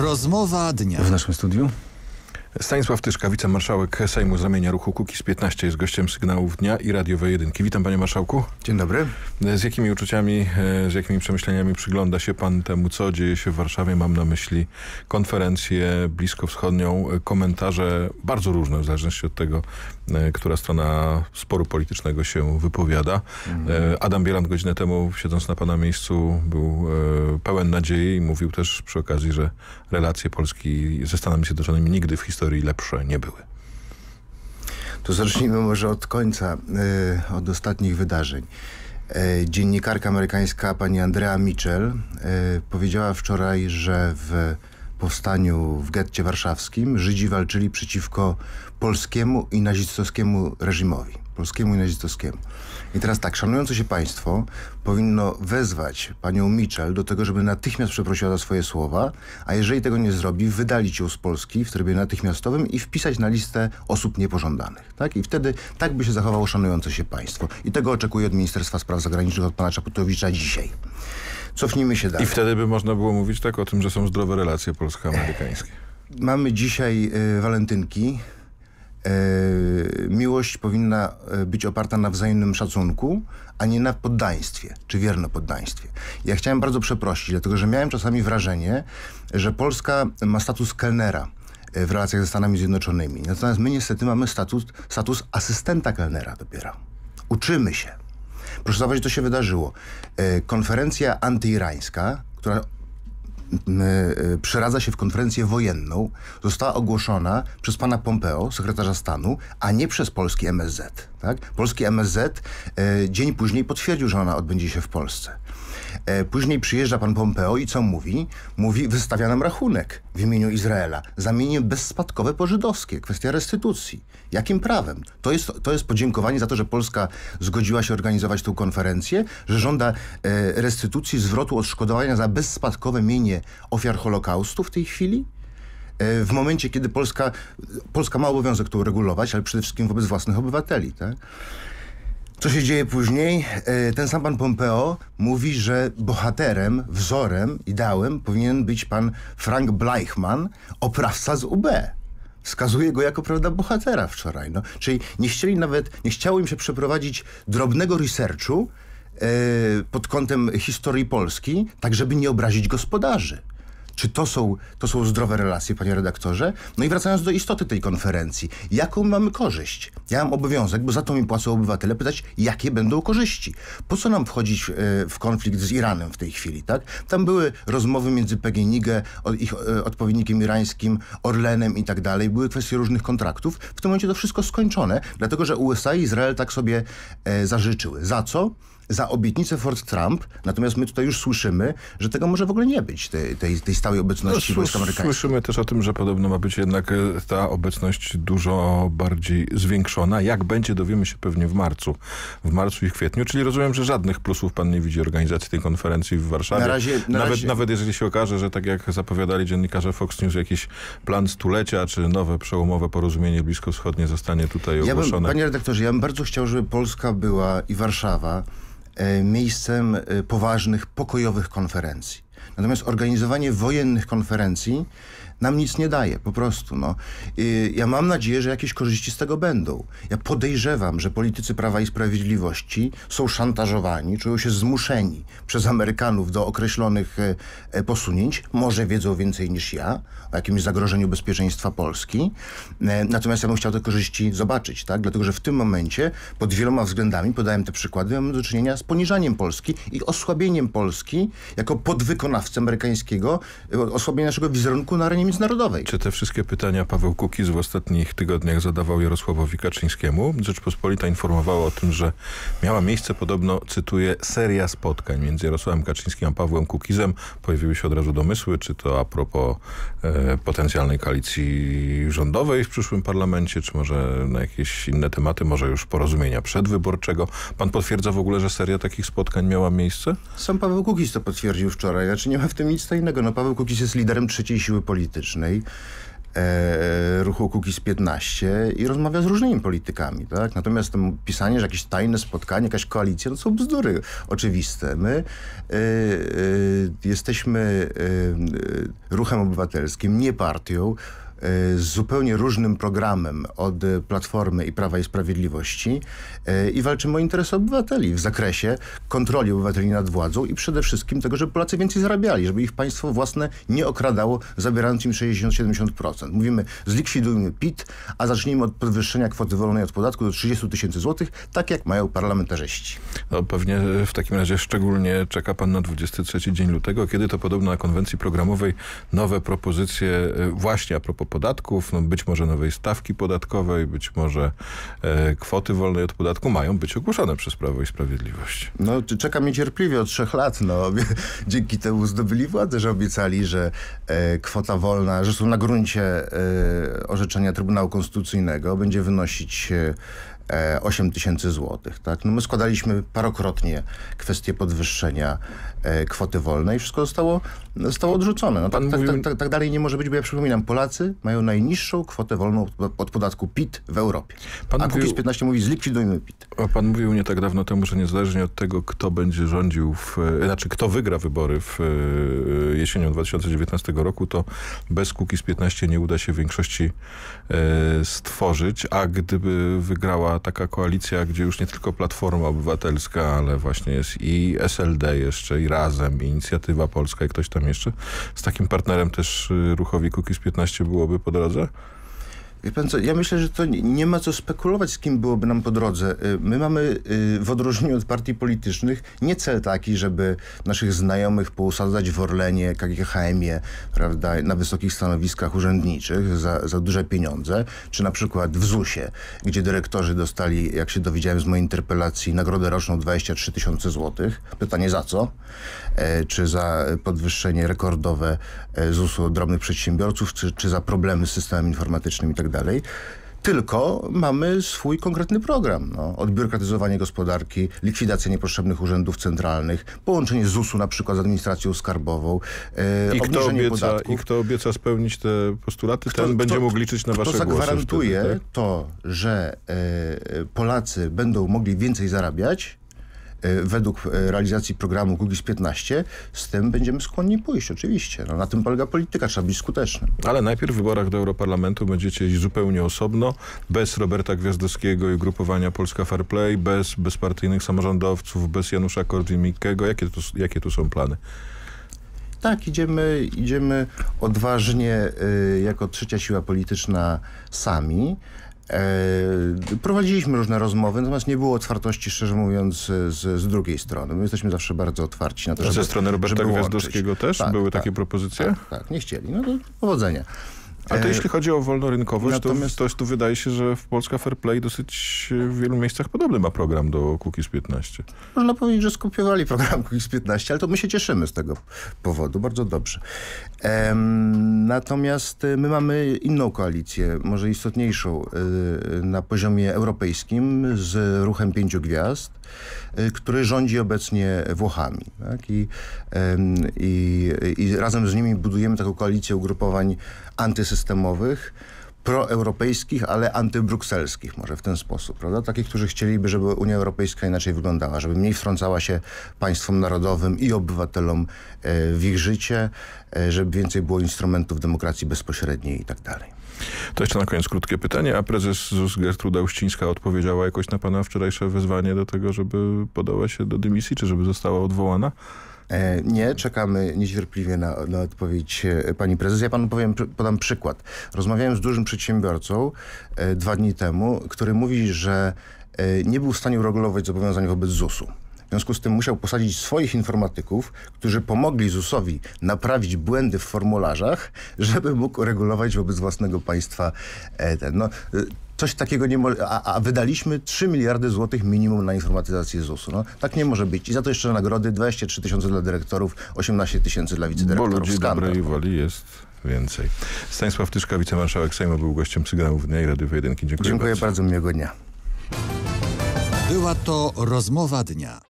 Rozmowa dnia. W naszym studiu Stanisław Tyszka, wicemarszałek Sejmu z ramienia ruchu Kukiz 15, jest gościem Sygnałów Dnia i Radiowej Jedynki. Witam, panie marszałku. Dzień dobry. Z jakimi uczuciami, z jakimi przemyśleniami przygląda się pan temu, co dzieje się w Warszawie? Mam na myśli konferencję bliskowschodnią, komentarze bardzo różne, w zależności od tego, która strona sporu politycznego się wypowiada. Adam Bielan godzinę temu, siedząc na pana miejscu, był pełen nadziei i mówił też przy okazji, że relacje Polski ze Stanami Zjednoczonymi nigdy w historii lepsze nie były. To zacznijmy może od końca, od ostatnich wydarzeń. Dziennikarka amerykańska pani Andrea Mitchell powiedziała wczoraj, że w powstaniu w Getcie Warszawskim Żydzi walczyli przeciwko polskiemu i nazistowskiemu reżimowi. Polskiemu i nazistowskiemu. I teraz tak, szanujące się państwo powinno wezwać panią Mitchell do tego, żeby natychmiast przeprosiła za swoje słowa, a jeżeli tego nie zrobi, wydalić ją z Polski w trybie natychmiastowym i wpisać na listę osób niepożądanych. Tak? I wtedy tak by się zachowało szanujące się państwo. I tego oczekuję od Ministerstwa Spraw Zagranicznych, od pana Czaputowicza dzisiaj. Cofnijmy się dalej. I wtedy by można było mówić tak o tym, że są zdrowe relacje polsko-amerykańskie. Mamy dzisiaj walentynki. Miłość powinna być oparta na wzajemnym szacunku, a nie na poddaństwie, czy wiernopoddaństwie. Ja chciałem bardzo przeprosić, dlatego że miałem czasami wrażenie, że Polska ma status kelnera w relacjach ze Stanami Zjednoczonymi. Natomiast my niestety mamy status asystenta kelnera dopiero. Uczymy się. Proszę zauważyć, że to się wydarzyło. Konferencja antyirańska, która przeradza się w konferencję wojenną, została ogłoszona przez pana Pompeo, sekretarza stanu, a nie przez polski MSZ. Tak? Polski MSZ dzień później potwierdził, że ona odbędzie się w Polsce. Później przyjeżdża pan Pompeo i co mówi? Mówi, wystawia nam rachunek w imieniu Izraela. Zamienię bezspadkowe po żydowskie. Kwestia restytucji. Jakim prawem? To jest podziękowanie za to, że Polska zgodziła się organizować tę konferencję, że żąda restytucji, zwrotu odszkodowania za bezspadkowe mienie ofiar Holokaustu w tej chwili? W momencie, kiedy Polska ma obowiązek to uregulować, ale przede wszystkim wobec własnych obywateli. Tak? Co się dzieje później? Ten sam pan Pompeo mówi, że bohaterem, wzorem, ideałem powinien być pan Frank Bleichman, oprawca z UB. Wskazuje go jako, prawda, bohatera wczoraj. No. Czyli nie chciało im się przeprowadzić drobnego researchu pod kątem historii Polski, tak żeby nie obrazić gospodarzy. Czy to są zdrowe relacje, panie redaktorze? No i wracając do istoty tej konferencji. Jaką mamy korzyść? Ja mam obowiązek, bo za to mi płacą obywatele, pytać, jakie będą korzyści. Po co nam wchodzić w konflikt z Iranem w tej chwili, tak? Tam były rozmowy między PGNiG, ich odpowiednikiem irańskim, Orlenem i tak dalej. Były kwestie różnych kontraktów. W tym momencie to wszystko skończone, dlatego że USA i Izrael tak sobie zażyczyły. Za co? Za obietnicę Fort Trump, natomiast my tutaj już słyszymy, że tego może w ogóle nie być, tej stałej obecności wojsk amerykańskich. Słyszymy też o tym, że podobno ma być jednak ta obecność dużo bardziej zwiększona. Jak będzie, dowiemy się pewnie w marcu i kwietniu, czyli rozumiem, że żadnych plusów pan nie widzi organizacji tej konferencji w Warszawie. Nawet jeżeli się okaże, że tak jak zapowiadali dziennikarze Fox News, jakiś plan stulecia, czy nowe przełomowe porozumienie bliskowschodnie zostanie tutaj ogłoszone. Panie redaktorze, ja bym bardzo chciał, żeby Polska była i Warszawa miejscem poważnych, pokojowych konferencji. Natomiast organizowanie wojennych konferencji nam nic nie daje, po prostu. No. Ja mam nadzieję, że jakieś korzyści z tego będą. Ja podejrzewam, że politycy Prawa i Sprawiedliwości są szantażowani, czują się zmuszeni przez Amerykanów do określonych posunięć. Może wiedzą więcej niż ja o jakimś zagrożeniu bezpieczeństwa Polski. Natomiast ja bym chciał te korzyści zobaczyć, tak? Dlatego że w tym momencie pod wieloma względami, podałem te przykłady, mamy do czynienia z poniżaniem Polski i osłabieniem Polski jako podwykonawcy amerykańskiego, osłabienie naszego wizerunku na arenie międzynarodowej. Czy te wszystkie pytania Paweł Kukiz w ostatnich tygodniach zadawał Jarosławowi Kaczyńskiemu? Rzeczpospolita informowała o tym, że miała miejsce podobno, cytuję, seria spotkań między Jarosławem Kaczyńskim a Pawłem Kukizem. Pojawiły się od razu domysły, czy to a propos potencjalnej koalicji rządowej w przyszłym parlamencie, czy może na jakieś inne tematy, może już porozumienia przedwyborczego. Pan potwierdza w ogóle, że seria takich spotkań miała miejsce? Sam Paweł Kukiz to potwierdził wczoraj, znaczy nie ma w tym nic tajnego. No, Paweł Kukiz jest liderem trzeciej siły politycznej. ruchu Kukiz 15 i rozmawia z różnymi politykami, tak? Natomiast pisanie, że jakieś tajne spotkanie, jakaś koalicja, to są bzdury oczywiste. My jesteśmy ruchem obywatelskim, nie partią, z zupełnie różnym programem od Platformy i Prawa i Sprawiedliwości i walczymy o interesy obywateli w zakresie kontroli obywateli nad władzą i przede wszystkim tego, żeby Polacy więcej zarabiali, żeby ich państwo własne nie okradało, zabierając im 60-70%. Mówimy, zlikwidujmy PIT, a zacznijmy od podwyższenia kwoty wolnej od podatku do 30 000 zł, tak jak mają parlamentarzyści. No, pewnie w takim razie szczególnie czeka pan na 23 dzień lutego, kiedy to podobno na konwencji programowej nowe propozycje właśnie a propos podatków, no być może nowej stawki podatkowej, być może kwoty wolnej od podatku mają być ogłoszone przez Prawo i Sprawiedliwość. No, czekam niecierpliwie od 3 lat. No. Dzięki temu zdobyli władzę, że obiecali, że kwota wolna, że są na gruncie orzeczenia Trybunału Konstytucyjnego, będzie wynosić 8 000 zł. Tak? No my składaliśmy parokrotnie kwestię podwyższenia kwoty wolnej. Wszystko zostało odrzucone. No tak, mówił... tak dalej nie może być, bo ja przypominam, Polacy mają najniższą kwotę wolną od podatku PIT w Europie. Pan Kukiz 15 mówi, zlikwidujmy PIT. A pan mówił nie tak dawno temu, że niezależnie od tego, kto będzie rządził, kto wygra wybory w jesienią 2019 roku, to bez Kukiz 15 nie uda się większości stworzyć, a gdyby wygrała taka koalicja, gdzie już nie tylko Platforma Obywatelska, ale właśnie jest i SLD jeszcze, i Razem, i Inicjatywa Polska, i ktoś tam jeszcze. Z takim partnerem też ruchowi Kukiz 15 byłoby po drodze? Wie pan co, ja myślę, że to nie ma co spekulować, z kim byłoby nam po drodze. My mamy, w odróżnieniu od partii politycznych, nie cel taki, żeby naszych znajomych pousadzać w Orlenie, KGHM-ie, prawda, na wysokich stanowiskach urzędniczych za duże pieniądze, czy na przykład w ZUS-ie, gdzie dyrektorzy dostali, jak się dowiedziałem z mojej interpelacji, nagrodę roczną 23 000 zł. Pytanie za co? Czy za podwyższenie rekordowe ZUS-u drobnych przedsiębiorców, czy za problemy z systemem informatycznym i tak dalej. Tylko mamy swój konkretny program. No. Odbiurokratyzowanie gospodarki, likwidacja niepotrzebnych urzędów centralnych, połączenie ZUS-u na przykład z administracją skarbową, obniżenie podatków. I kto obieca spełnić te postulaty, ten będzie mógł liczyć na wasze głosy. Kto zagwarantuje wtedy, tak? To, że Polacy będą mogli więcej zarabiać, według realizacji programu Kukiz 15, z tym będziemy skłonni pójść, oczywiście. No, na tym polega polityka, trzeba być skutecznym. Ale najpierw w wyborach do Europarlamentu będziecie iść zupełnie osobno, bez Roberta Gwiazdowskiego i ugrupowania Polska Fair Play, bez bezpartyjnych samorządowców, bez Janusza Korwin-Mikkego. Jakie tu są plany? Tak, idziemy odważnie jako trzecia siła polityczna sami. Prowadziliśmy różne rozmowy, natomiast nie było otwartości, szczerze mówiąc, z drugiej strony. My jesteśmy zawsze bardzo otwarci na to, żeby... Ze strony Roberta Gwiazdowskiego też były takie propozycje? Tak, nie chcieli. No to powodzenia. A to jeśli chodzi o wolnorynkowość, natomiast... to wydaje się, że w Polska Fair Play dosyć w wielu miejscach podobny ma program do Kukiz 15. Można powiedzieć, że skopiowali program Kukiz 15, ale to my się cieszymy z tego powodu. Bardzo dobrze. Natomiast my mamy inną koalicję, może istotniejszą, na poziomie europejskim z ruchem 5 gwiazd, który rządzi obecnie Włochami. Tak? I razem z nimi budujemy taką koalicję ugrupowań antysystemowych, proeuropejskich, ale antybrukselskich, może w ten sposób, prawda? Takich, którzy chcieliby, żeby Unia Europejska inaczej wyglądała, żeby mniej wtrącała się państwom narodowym i obywatelom w ich życie, żeby więcej było instrumentów demokracji bezpośredniej i tak dalej. To jeszcze na koniec krótkie pytanie. A prezes ZUS Gertruda Uścińska odpowiedziała jakoś na pana wczorajsze wezwanie do tego, żeby podała się do dymisji, czy żeby została odwołana? Nie, czekamy niecierpliwie na odpowiedź pani prezes. Ja panu podam przykład. Rozmawiałem z dużym przedsiębiorcą 2 dni temu, który mówi, że nie był w stanie uregulować zobowiązań wobec ZUS-u. W związku z tym musiał posadzić swoich informatyków, którzy pomogli ZUS-owi naprawić błędy w formularzach, żeby mógł regulować wobec własnego państwa ten... No, coś takiego nie może, a wydaliśmy 3 miliardy złotych minimum na informatyzację ZUS-u. No, tak nie może być. I za to jeszcze nagrody 23 000 dla dyrektorów, 18 000 dla wicedyrektorów. Bo ludzi dobrej woli jest więcej. Stanisław Tyszka, wicemarszałek Sejmu, był gościem Sygnałów Dnia i Radiowej Jedynki. Dziękuję bardzo. Dziękuję bardzo, miłego dnia. Była to rozmowa dnia.